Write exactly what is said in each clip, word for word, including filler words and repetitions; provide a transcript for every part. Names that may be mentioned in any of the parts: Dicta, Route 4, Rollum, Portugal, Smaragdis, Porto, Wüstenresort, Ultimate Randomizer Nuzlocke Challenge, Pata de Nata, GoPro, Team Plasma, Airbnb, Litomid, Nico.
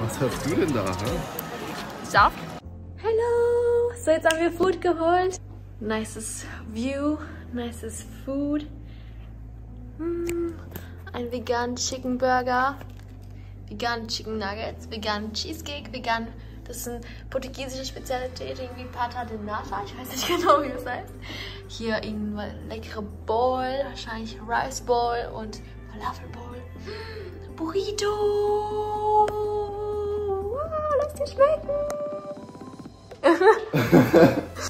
Was hast du denn da? He? Saft. Hello. So, jetzt haben wir Food geholt. Nices View, nices Food. Hm, ein veganen Chicken Burger, veganen Chicken Nuggets, veganen Cheesecake, vegan. Das sind portugiesische Spezialität, irgendwie Pata de Nata, ich weiß nicht genau, wie das heißt. Hier irgendeine leckere Bowl, wahrscheinlich Rice Bowl und Falafel Bowl. Hm, Burrito! Wow, lass dir schmecken!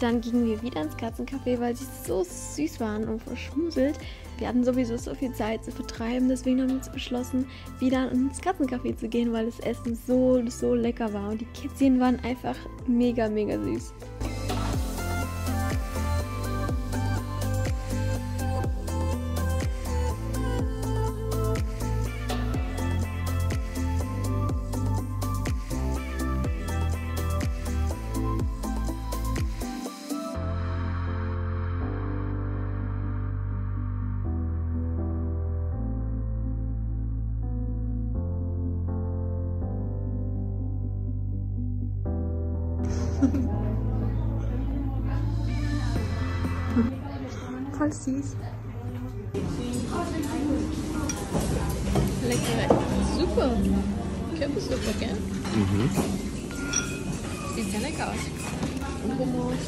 Dann gingen wir wieder ins Katzencafé, weil sie so süß waren und verschmuselt. Wir hatten sowieso so viel Zeit zu vertreiben, deswegen haben wir uns beschlossen, wieder ins Katzencafé zu gehen, weil das Essen so, so lecker war. Und die Kätzchen waren einfach mega, mega süß. Voll süß. Leckere Suppe. Kürbissuppe, gell? Mhm. Sieht sehr lecker aus. Hummus.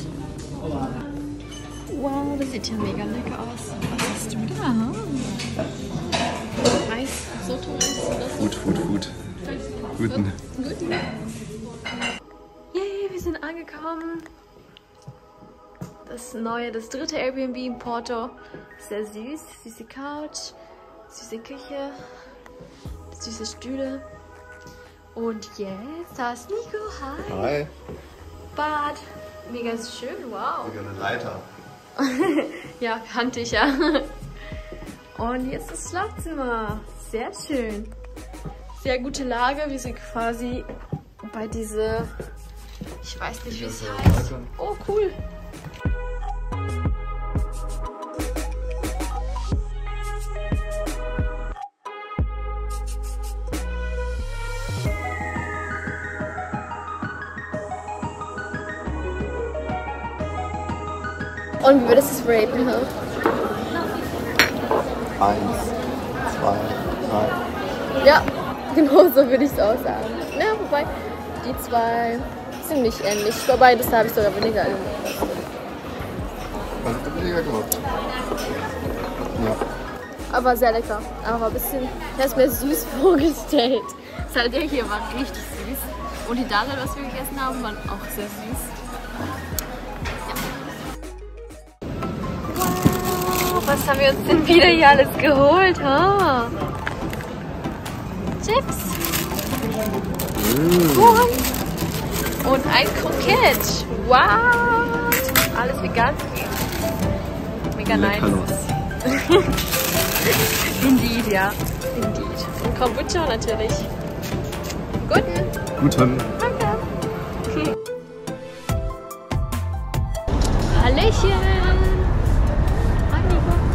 Wow, das sieht ja mega lecker aus. Was hast du da? Hm? Reis, Soto-Reis oder so. Gut, gut, gut. Guten. Guten. Yay, wir sind angekommen. Das neue, das dritte Airbnb in Porto. Sehr süß. Süße Couch, süße Küche, süße Stühle. Und jetzt, da ist Nico. Hi. Hi. Bad. Mega schön, wow. Mega eine Leiter. Ja, kannte ich ja. Und jetzt das Schlafzimmer. Sehr schön. Sehr gute Lage. Wir sind quasi bei dieser, ich weiß nicht, wie es heißt. Oh, cool. Und wie würdest du es raten? Huh? Eins, zwei, drei. Ja, genau so würde ich es auch sagen. Ja, wobei, die zwei sind nicht ähnlich. Wobei, das habe ich sogar weniger gemacht. Was hast du weniger gemacht? Ja. Aber sehr lecker. Aber ein bisschen, das ist mir süß vorgestellt. Das halt der hier war richtig süß. Und die Dada, was wir gegessen haben, waren auch sehr süß. Was haben wir uns denn wieder hier alles geholt? Oh. Chips. Mm. Und ein Croquette. Wow. Alles vegan. Mega nice. Indeed, ja. Indeed. Und Kombucha natürlich. Guten. Guten. Danke. Okay. Hallöchen.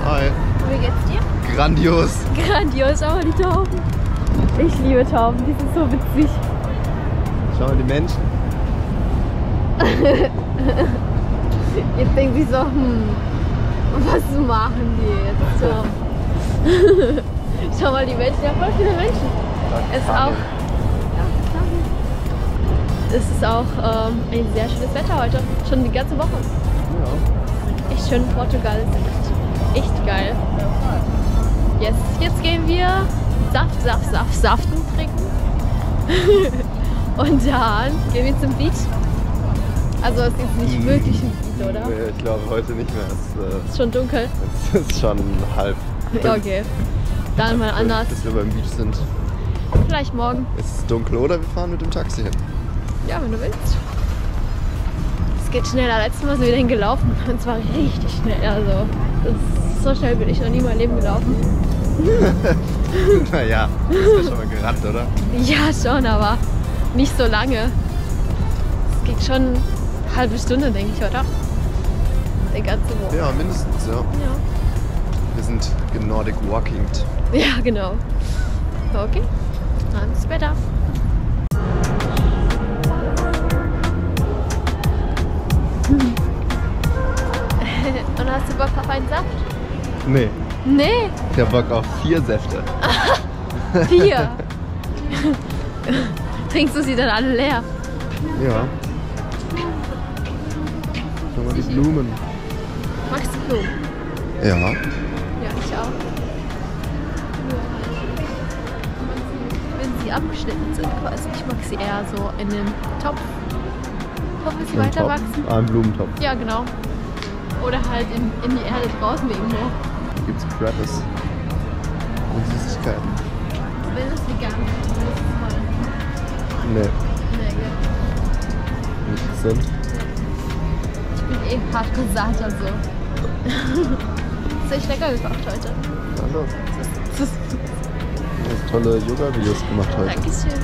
Hi. Wie geht's dir? Grandios. Grandios, aber die Tauben. Ich liebe Tauben, die sind so witzig. Schau mal, die Menschen. Jetzt denken sie so, hm, was machen die jetzt? So. Schau mal, die Menschen, ja, voll viele Menschen. Es ist auch, ja, es ist auch ähm, ein sehr schönes Wetter heute, schon die ganze Woche. Ja. Echt schön, Portugal ist echt. Echt geil. Yes. Jetzt gehen wir Saft, Saft, Saft, Saften trinken. Und dann gehen wir zum Beach. Also es ist nicht wirklich ein Beach, oder? Nee, ich glaube heute nicht mehr. Es äh, ist schon dunkel. Es ist schon halb. Okay. Dann mal anders. Bis wir beim Beach sind. Vielleicht morgen. Es ist dunkel oder wir fahren mit dem Taxi hin. Ja, wenn du willst. Es geht schneller. Letztes Mal sind wir dahin gelaufen. Und zwar richtig schnell. Also. So schnell bin ich noch nie mein Leben gelaufen. Naja, du bist ja schon mal gerannt, oder? Ja, schon, aber nicht so lange. Es geht schon eine halbe Stunde, denke ich, oder? Der ganze Woche. Ja, mindestens, ja. ja. Wir sind Nordic Walking. Ja, genau. Okay, dann bis später. auf einen Saft? Nee. Nee? Ich hab Bock auf vier Säfte. Vier? Trinkst du sie dann alle leer? Ja. Schau mal die Blumen. Magst du Blumen? Ja. Ja, ich auch. Wenn sie abgeschnitten sind quasi. Ich mag sie eher so in einem Topf. Topf, bis sie weiter wachsen. Ah, im Blumentopf. Ja, genau. Oder halt in, in die Erde draußen irgendwo. Da gibt's Crappes. Und Süßigkeiten. Wenn es vegan ist, dann ist es voll. Nee. Sind. Ich bin eh hardcore Satan so. Das ist echt lecker gemacht heute. Hallo. Du hast tolle Yoga-Videos gemacht heute. Dankeschön.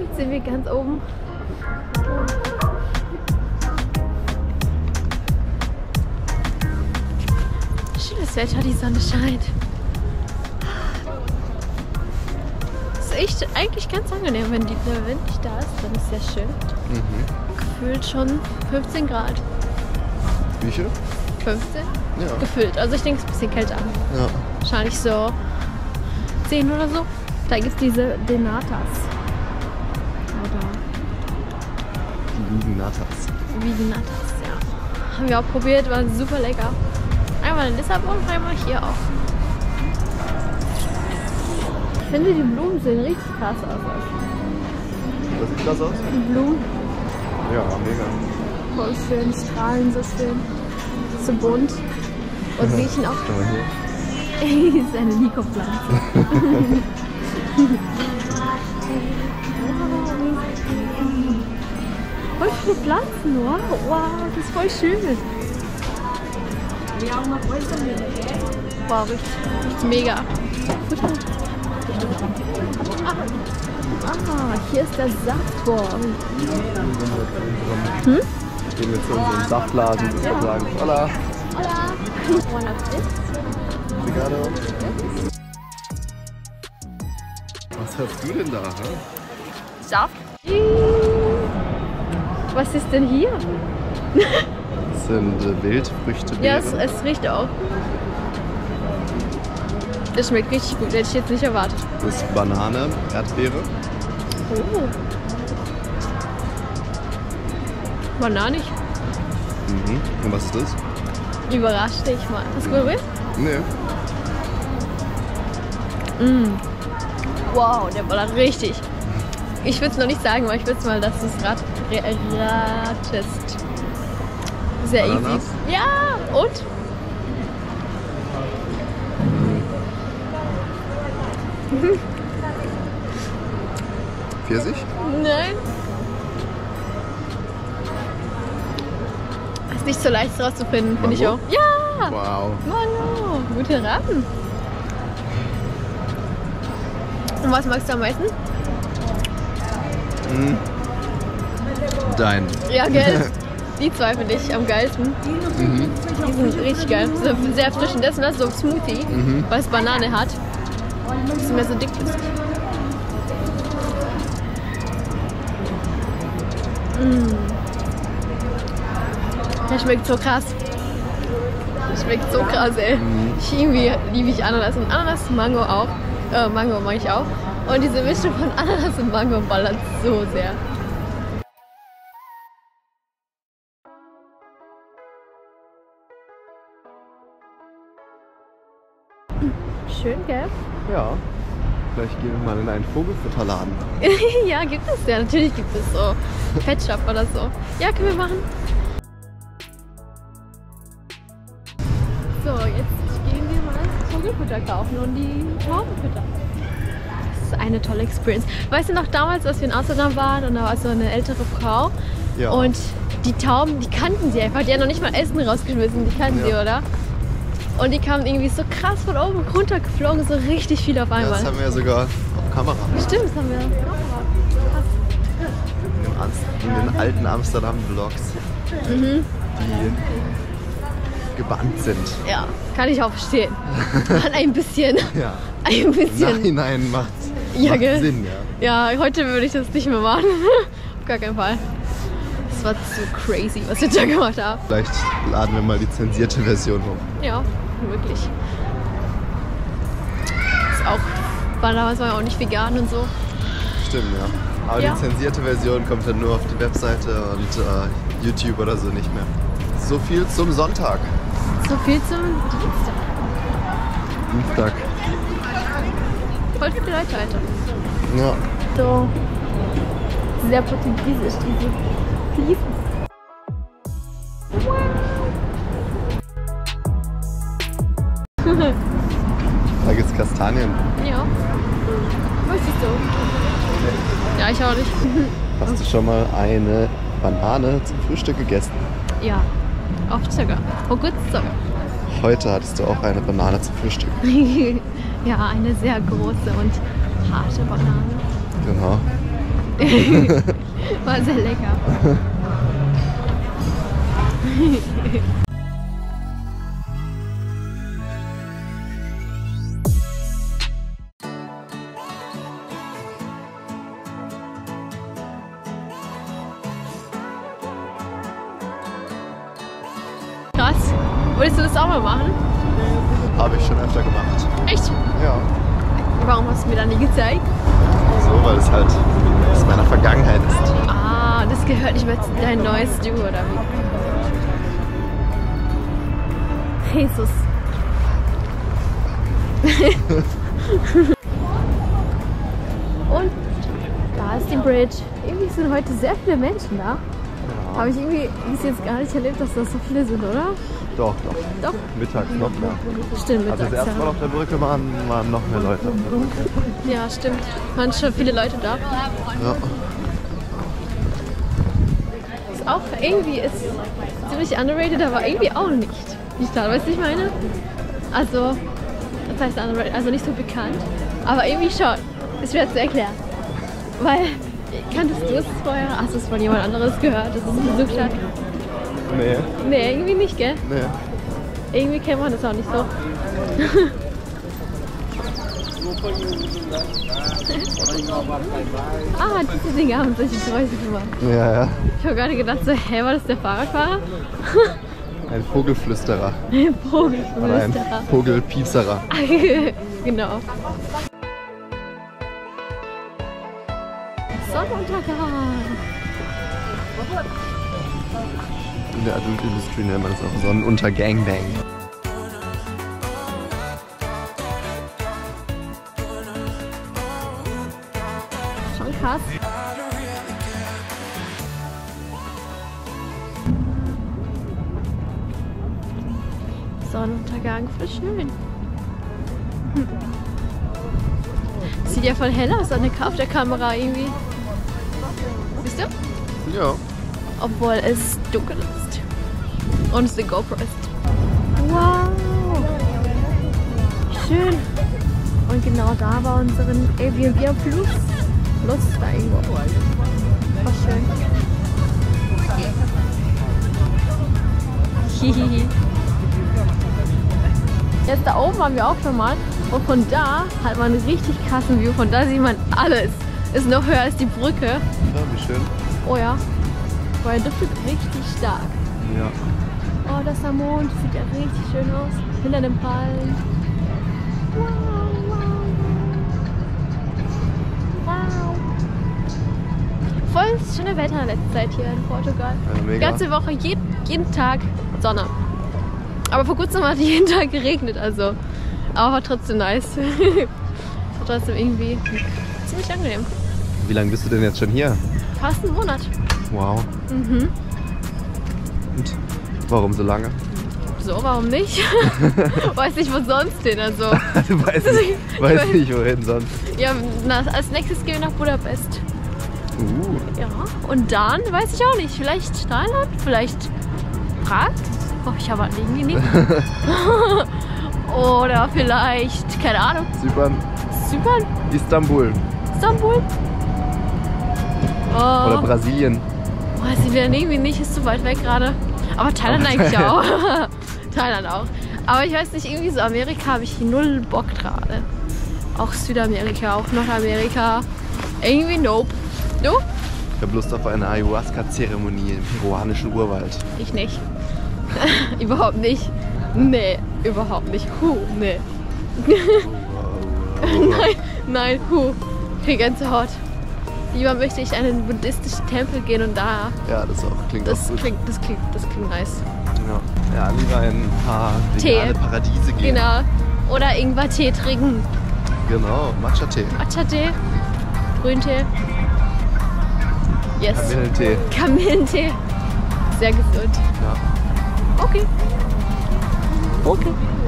Jetzt sind wir ganz oben. Schönes Wetter, die Sonne scheint. Echt, eigentlich ganz angenehm, wenn die, der Wind nicht da ist, dann ist es sehr schön. Mhm. Gefühlt schon fünfzehn Grad. Wie viel? fünfzehn? Ja. Gefühlt. Also ich denke, es ist ein bisschen kälter an. Ja. Wahrscheinlich so zehn oder so. Da gibt es diese Denatas. Oder? Die Wiegenatas. Wiegenatas, ja. Haben wir auch probiert, waren super lecker. Einmal in Lissabon, einmal hier auch. Ich finde, die Blumen sehen richtig krass aus. Das sieht krass aus? Die Blumen. Ja, mega. Voll schön, strahlen so schön. So bunt. Und riechen auch. Das ist eine Nico-Pflanze. Voll viele Pflanzen, wow, wow, das ist voll schön. Wow, riecht mega. Ah, hier ist der Saftwurm. Hm? Wir gehen jetzt zu unserem Saftladen und ja. Sagen Hola! Hola! One of this. Obrigado. Was hast du denn da? He? Saft. Was ist denn hier? Das sind Wildfrüchte. Ja, es, es riecht auch. Das schmeckt richtig gut, hätte ich jetzt nicht erwartet. Das ist Banane, Erdbeere. Oh. Bananig. Mhm. Und was ist das? Überrascht dich mal. Hast du probiert? Nee. Mm. Wow, der ballert richtig. Ich würde es noch nicht sagen, aber ich würde es mal, dass du es rat ratest. Sehr Bananas. Easy. Ja, und? Pfirsich? Nein. Ist nicht so leicht rauszufinden, finde ich auch. Ja! Wow. Manu, gute Raten. Und was magst du am meisten? Mhm. Dein. Ja, gell? Die zwei finde ich am geilsten. Mhm. Die sind richtig geil. So, sehr frisch und dessen, das ist so ein Smoothie, mhm. Weil es Banane hat. Das ist mehr so dickflüssig. Mmh. Der schmeckt so krass. Der schmeckt so krass, ey. Mhm. Ich, irgendwie liebe ich Ananas und Ananas, Mango auch. Äh, Mango mag ich auch. Und diese Mischung von Ananas und Mango ballert so sehr. Schön, gell? Ja. Vielleicht gehen wir mal in einen Vogelfutterladen. Ja, gibt es ja. Natürlich gibt es so Fettshop oder so. Ja, können wir machen. So, jetzt gehen wir mal Vogelfutter kaufen und die Tauben füttern. Das ist eine tolle Experience. Weißt du noch damals, als wir in Amsterdam waren und da war so eine ältere Frau? Ja. Und die Tauben, die kannten sie einfach. Die haben noch nicht mal Essen rausgeschmissen. Die kannten ja. sie, oder? Und die kamen irgendwie so krass von oben runtergeflogen, so richtig viel auf einmal. Ja, das haben wir ja sogar auf Kamera. Stimmt, das haben wir auf Kamera. In den alten Amsterdam-Vlogs, mhm. Die gebannt sind. Ja, kann ich auch verstehen. Ein bisschen. Ja. Ein bisschen. Nein, nein, macht's. Ja, macht gell? Sinn, ja. Ja, heute würde ich das nicht mehr machen. Auf gar keinen Fall. Das war zu crazy, was wir da gemacht haben. Vielleicht laden wir mal die zensierte Version hoch. Ja, wirklich. Ist auch, war damals war ja auch nicht vegan und so. Stimmt, ja. Aber ja, die zensierte Version kommt dann nur auf die Webseite und äh, YouTube oder so nicht mehr. So viel zum Sonntag. So viel zum Dienstag. Dienstag. Voll viele Leute heute. Ja. So sehr portugiesisch, diese Fliefen. Wow. Da gibt's Kastanien. Ja. Weiß ich so. Ja, ich auch nicht. Hast du schon mal eine Banane zum Frühstück gegessen? Ja, oft sogar. Oh gut sogar. Heute hattest du auch eine Banane zum Frühstück. Ja, eine sehr große und harte Banane. Genau. War sehr lecker. Krass. Wolltest du das auch mal machen? Habe ich schon öfter gemacht. Echt? Ja. Warum hast du mir dann nie gezeigt? So, weil es halt aus meiner Vergangenheit ist. Ah, das gehört nicht mehr zu dein neues Du, oder wie? Jesus. Und da ist die Bridge. Irgendwie sind heute sehr viele Menschen da. Ja. Habe ich irgendwie bis jetzt gar nicht erlebt, dass das so viele sind, oder? Doch, doch. Doch? Mittags noch mehr. Stimmt, mittags. Also das erste Mal auf der Brücke waren, waren noch mehr Leute auf der Brücke. Ja, stimmt. Waren schon viele Leute da. Ja. Ist auch irgendwie ist ziemlich underrated, aber irgendwie auch nicht. Nicht da, weißt du, was ich meine? Also, das heißt underrated, also nicht so bekannt. Aber irgendwie schon. Ist schwer zu erklären. Weil, kanntest du es vorher? Hast du es von jemand anderes gehört? Das ist so klar. Nee. Nee, irgendwie nicht, gell? Nee. Irgendwie kennt man das auch nicht so. Ah, diese Dinger haben solche Geräusche gemacht. Ja, ja. Ich habe gerade gedacht, so, hä, war das der Fahrradfahrer? Ein Vogelflüsterer. Ein Vogelflüsterer. Oder ein Vogelpiepserer. Genau. Sonnenuntergang. In der Adult Industry nennt man das auch Sonnenunter Gangbang. Schon krass. Sonnenuntergang, voll schön. Hm. Sieht ja voll hell aus an der, auf der Kamera irgendwie. Siehst du? Ja. Obwohl es dunkel ist. Und es eine GoPro ist. Wow! Schön! Und genau da war unseren Airbnb Plus. Plus da irgendwo. War schön. Hihihi. Jetzt da oben waren wir auch schon mal. Und von da hat man einen richtig krassen View. Von da sieht man alles. Ist noch höher als die Brücke. Ja, wie schön. Oh ja. Weil der Duft ist richtig stark. Ja. Oh, das ist der Mond, sieht ja richtig schön aus. Hinter dem Palm. Wow, wow, wow. Voll schöne Wetter in letzter Zeit hier in Portugal. Ja, mega. Die ganze Woche, jeden, jeden Tag Sonne. Aber vor kurzem hat jeden Tag geregnet, also. Aber war trotzdem nice. War trotzdem irgendwie ziemlich angenehm. Wie lange bist du denn jetzt schon hier? Fast einen Monat. Wow. Mhm. Und warum so lange? So, warum nicht? Weiß nicht, wo sonst hin, also. Also weiß nicht, weiß nicht, wohin sonst. Ja, na, als nächstes gehen wir nach Budapest. Uh. Ja, und dann weiß ich auch nicht. Vielleicht Thailand, vielleicht Prag. Hoffe ich aber irgendwie nicht. Oder vielleicht, keine Ahnung. Zypern. Zypern? Istanbul. Istanbul? Oh. Oder Brasilien. Brasilien irgendwie nicht, ist zu weit weg gerade. Aber Thailand aber eigentlich auch. Thailand auch. Aber ich weiß nicht, irgendwie so Amerika habe ich null Bock gerade. Auch Südamerika, auch Nordamerika. Irgendwie nope. Du? Ich habe Lust auf eine Ayahuasca-Zeremonie im peruanischen Urwald. Ich nicht. Überhaupt nicht. Nee, überhaupt nicht. Huh, nee. Nein, nein, huh. Ich krieg Gänsehaut. Lieber möchte ich in einen buddhistischen Tempel gehen und da... Ja, das auch. Klingt das auch gut. Klingt, das, klingt, das klingt nice. Ja, ja lieber in ein paar vegane Paradiese gehen. Genau. Oder Ingwer-Tee trinken. Genau, Matcha-Tee. Matcha-Tee, Grüntee. Yes. Kamillentee. Kamillentee. Sehr gesund. Ja. Okay. Okay.